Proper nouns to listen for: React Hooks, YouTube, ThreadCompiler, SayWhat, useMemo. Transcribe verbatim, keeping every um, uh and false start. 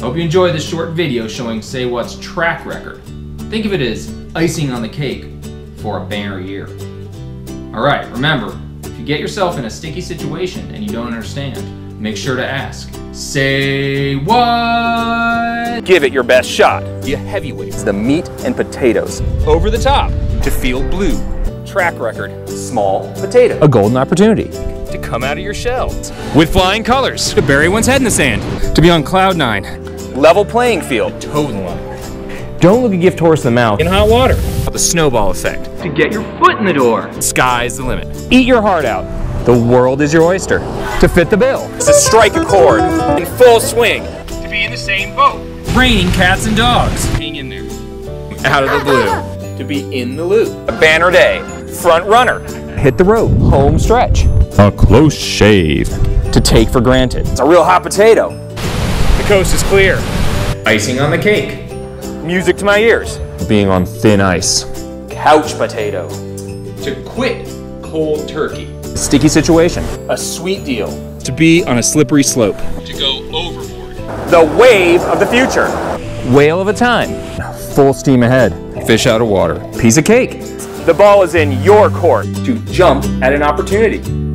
I hope you enjoy this short video showing SayWhat's track record. Think of it as icing on the cake for a banner year. Alright, remember, if you get yourself in a sticky situation and you don't understand, make sure to ask, say what? Give it your best shot. The heavyweights, the meat and potatoes. Over the top, to feel blue. Track record, small potato. A golden opportunity. To come out of your shell. With flying colors. To bury one's head in the sand. To be on cloud nine. Level playing field. Toad line. Don't look a gift horse in the mouth. In hot water. The snowball effect. To get your foot in the door. Sky's the limit. Eat your heart out. The world is your oyster. To fit the bill. To strike a chord. In full swing. To be in the same boat. Raining cats and dogs. Being in there. Out of the blue. To be in the loop. A banner day. Front runner. Hit the road. Home stretch. A close shave. To take for granted. It's a real hot potato. The coast is clear. Icing on the cake. Music to my ears. Being on thin ice. Couch potato. To quit cold turkey. Sticky situation. A sweet deal. To be on a slippery slope. To go overboard. The wave of the future. Whale of a time. Full steam ahead. Fish out of water. Piece of cake. The ball is in your court. To jump at an opportunity.